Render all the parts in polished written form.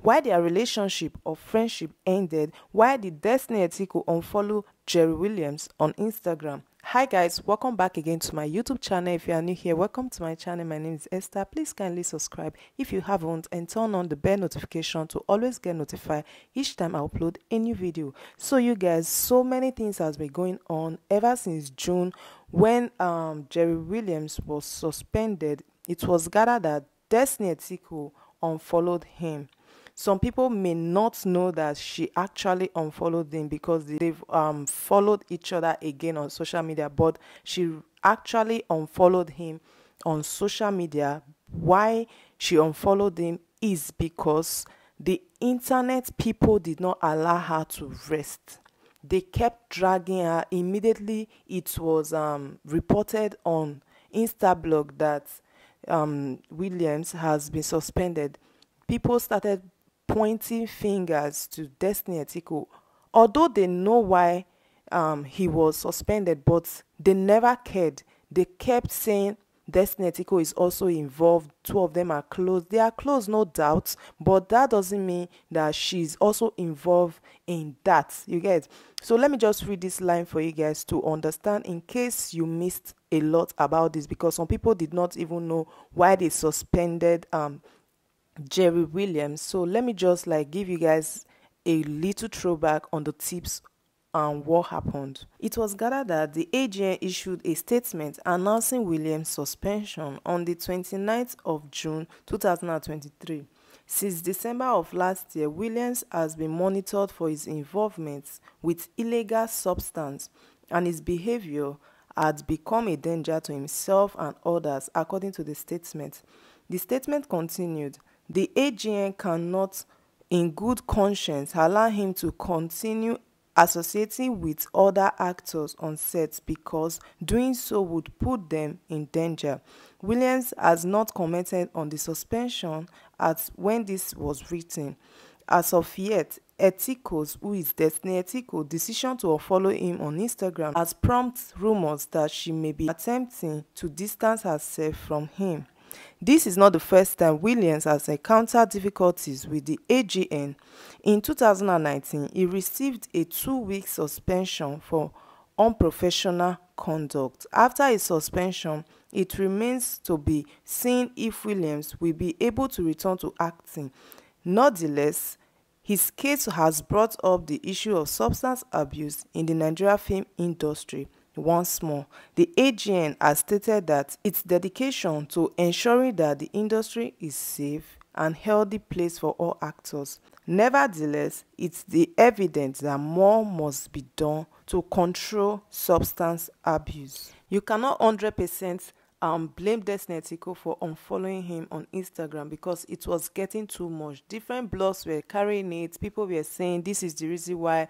Why their relationship or friendship ended, why did Destiny Etiko unfollow Jerry Williams on Instagram? Hi guys, welcome back again to my YouTube channel. If you are new here, welcome to my channel. My name is Esther. Please kindly subscribe if you haven't and turn on the bell notification to always get notified each time I upload a new video. So you guys, so many things has been going on ever since June when Jerry Williams was suspended. It was gathered that Destiny Etiko unfollowed him. Some people may not know that she actually unfollowed him because they've followed each other again on social media, but she actually unfollowed him on social media. Why she unfollowed him is because the internet people did not allow her to rest. They kept dragging her. Immediately, it was reported on Instablog that Williams has been suspended. People started pointing fingers to Destiny Etiko, although they know why he was suspended, but they never cared. They kept saying Destiny Etiko is also involved, two of them are close. They are close, no doubt, but that doesn't mean that she's also involved in that, you guys. So let me just read this line for you guys to understand in case you missed a lot about this, because some people did not even know why they suspended Jerry Williams. So let me just like give you guys a little throwback on the tips and what happened. It was gathered that the AGN issued a statement announcing Williams' suspension on the 29th of June 2023. Since December of last year, Williams has been monitored for his involvement with illegal substance, and his behavior had become a danger to himself and others, according to the statement. The statement continued, the AGN cannot, in good conscience, allow him to continue associating with other actors on sets because doing so would put them in danger. Williams has not commented on the suspension as when this was written. As of yet, Etiko's, who is Destiny Etiko, decision to unfollow him on Instagram has prompted rumors that she may be attempting to distance herself from him. This is not the first time Williams has encountered difficulties with the AGN. In 2019, he received a 2-week suspension for unprofessional conduct. After his suspension, it remains to be seen if Williams will be able to return to acting. Nonetheless, his case has brought up the issue of substance abuse in the Nigerian film industry. Once more, the AGN has stated that its dedication to ensuring that the industry is safe and healthy place for all actors. Nevertheless, it's the evidence that more must be done to control substance abuse. You cannot 100% blame Destiny Etiko for unfollowing him on Instagram because it was getting too much. Different blogs were carrying it. People were saying this is the reason why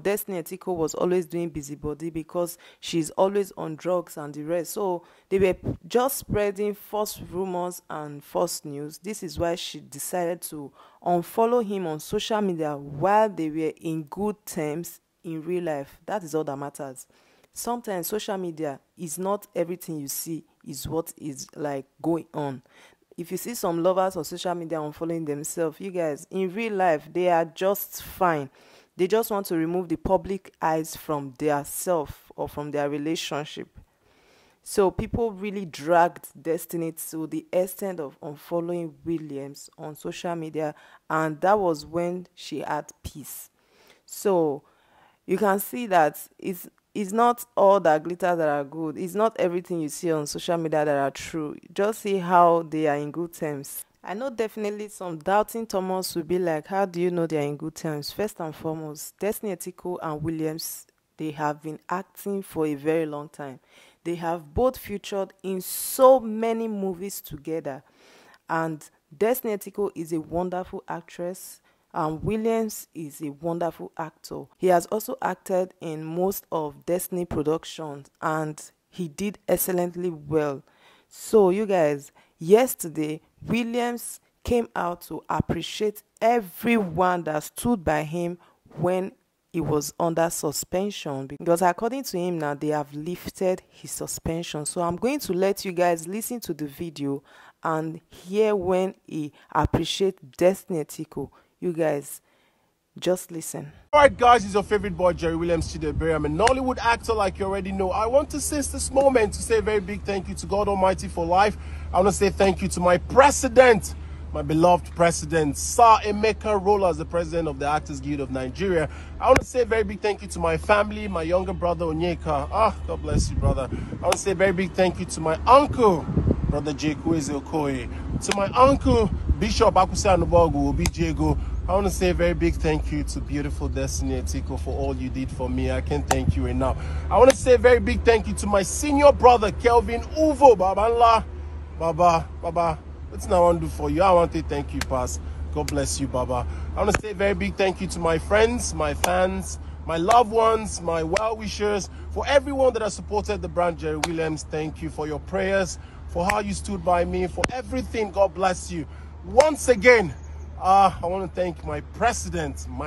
Destiny Etiko was always doing busybody because she's always on drugs and the rest. So they were just spreading false rumors and false news. This is why she decided to unfollow him on social media while they were in good terms in real life. That is all that matters. Sometimes social media is not everything you see is what is like going on. If you see some lovers on social media unfollowing themselves, you guys, in real life, they are just fine. They just want to remove the public eyes from their self or from their relationship. So people really dragged Destiny to the extent of unfollowing Williams on social media, and that was when she had peace. So you can see that it's not all that glitter that are good. It's not everything you see on social media that are true. Just see how they are in good terms. I know definitely some doubting Thomas will be like, how do you know they are in good terms? First and foremost, Destiny Etiko and Williams, they have been acting for a very long time. They have both featured in so many movies together. And Destiny Etiko is a wonderful actress. Williams is a wonderful actor. He has also acted in most of Destiny productions and he did excellently well. So you guys, yesterday Williams came out to appreciate everyone that stood by him when he was under suspension, because according to him now they have lifted his suspension. So I'm going to let you guys listen to the video and hear when he appreciates Destiny Etiko. You guys, just listen. Alright guys, it's your favorite boy Jerry Williams. I'm a Nollywood actor, like you already know. I want to seize this moment to say a very big thank you to God Almighty for life. I want to say thank you to my president, my beloved president, Sir Emeka Rollas, the president of the Actors Guild of Nigeria. I want to say a very big thank you to my family, my younger brother Onyeka. Ah, God bless you, brother. I want to say a very big thank you to my uncle, brother Jake Okoy. To my uncle, Bishop Akusianubogu, Obi. I want to say a very big thank you to beautiful Destiny Etiko for all you did for me. I can't thank you enough. I want to say a very big thank you to my senior brother, Kelvin Uvo. Baba, what's now I want to do for you? I want to thank you, Pass. God bless you, Baba. I want to say a very big thank you to my friends, my fans, my loved ones, my well-wishers, for everyone that has supported the brand Jerry Williams. Thank you for your prayers, for how you stood by me, for everything. God bless you. Once again, I want to thank my president, Sir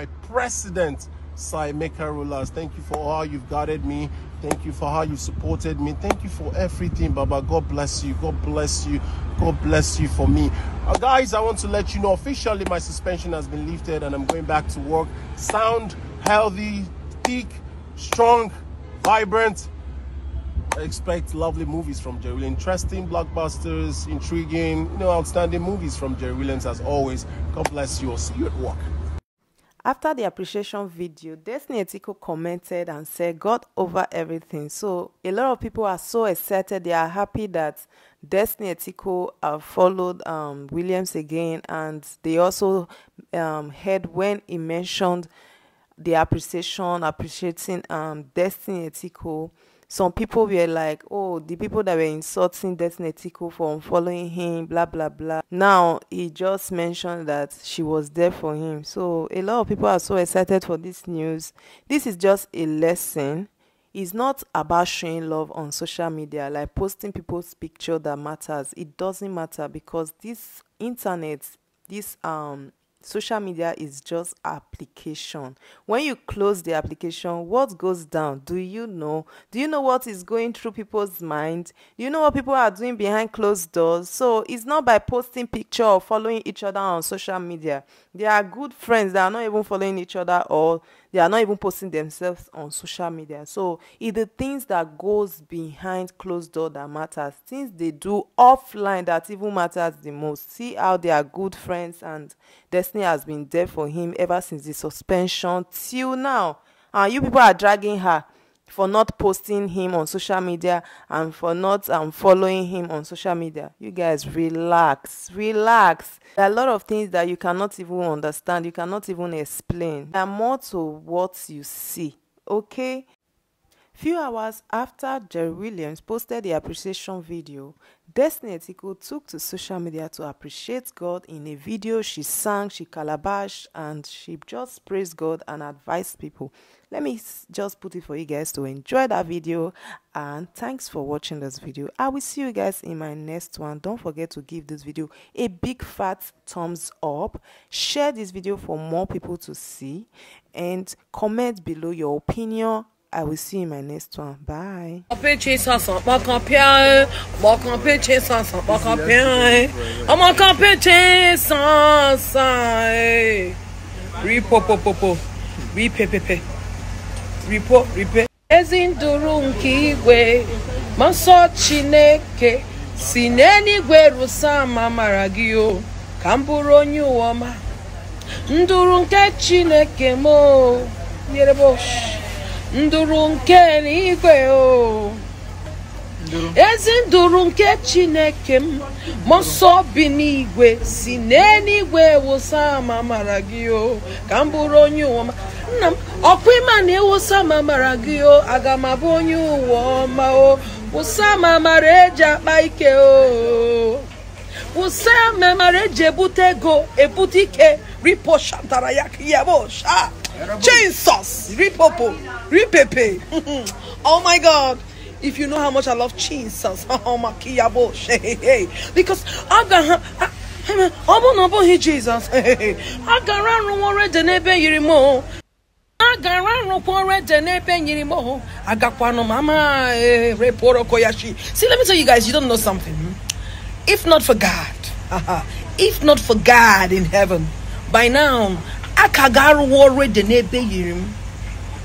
Emeka Rollas. Thank you for how you've guided me. Thank you for how you supported me. Thank you for everything, Baba. God bless you. God bless you. God bless you for me. Guys, I want to let you know officially my suspension has been lifted and I'm going back to work. Sound, healthy, thick, strong, vibrant. I expect lovely movies from Jerry Williams, interesting blockbusters, intriguing, you know, outstanding movies from Jerry Williams as always. God bless you. I'll see you at work. After the appreciation video, Destiny Etiko commented and said, "God over everything." So a lot of people are so excited. They are happy that Destiny Etiko followed Williams again, and they also heard when he mentioned the appreciating Destiny Etiko. Some people were like, oh, the people that were insulting Destiny Etiko for unfollowing him, blah, blah, blah. Now, he just mentioned that she was there for him. So, a lot of people are so excited for this news. This is just a lesson. It's not about showing love on social media, like posting people's picture that matters. It doesn't matter because this internet, this social media is just application. When you close the application, what goes down? Do you know? Do you know what is going through people's minds? Do you know what people are doing behind closed doors? So it's not by posting picture or following each other on social media. There are good friends that are not even following each other, or they are not even posting themselves on social media. So it's the things that goes behind closed door that matters. Things they do offline that even matters the most. See how they are good friends, and Destiny has been there for him ever since the suspension till now. And you people are dragging her for not posting him on social media and for not following him on social media. You guys, relax, relax. There are a lot of things that you cannot even understand, you cannot even explain. There are more to what you see, okay? Few hours after Jerry Williams posted the appreciation video, Destiny Etiko took to social media to appreciate God in a video. She sang, she calabashed, and she just praised God and advised people. Let me just put it for you guys to enjoy that video, and thanks for watching this video. I will see you guys in my next one. Don't forget to give this video a big fat thumbs up, share this video for more people to see, and comment below your opinion. I will see you in my next one. Bye. Ndurunke ni kwe o Ezi ndurunke chineke Moso bini igwe Sineni igwe Wosama maragio Kamburo nyuoma Okwima ni wosama maragio Agamabu nyuoma o Wosama mareja Baike o Wosama mareje Butego ebutike Ripo shantara yaki yebo Sha Jesus, ripopo, ripepe. Oh my God! If you know how much I love Jesus, oh my kiyabo, because I got he Jesus. I got run more than ever anymore. I got run more than ever anymore. I got one of mama reporo koyashi. See, let me tell you guys, you don't know something. If not for God, if not for God in heaven. by now Akagaru worried the neighbor,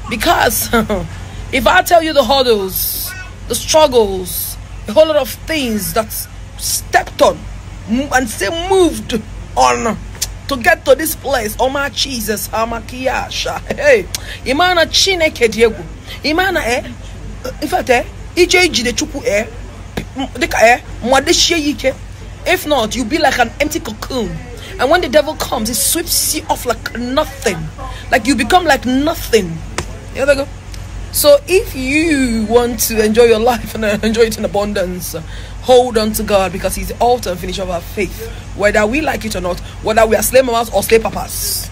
because if I tell you the hurdles, the struggles, a whole lot of things that stepped on and say moved on to get to this place. Oh my Jesus, Amakiyasha. Hey, Imana Chineke Diego. Imana in fact EJG the chupu if not, you'll be like an empty cocoon. And when the devil comes, it sweeps you off like nothing. Like you become like nothing. Here they go. So if you want to enjoy your life and enjoy it in abundance, hold on to God, because he's the author and finisher of our faith. Whether we like it or not, whether we are slave mamas or slave papas.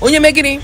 Onyemegini.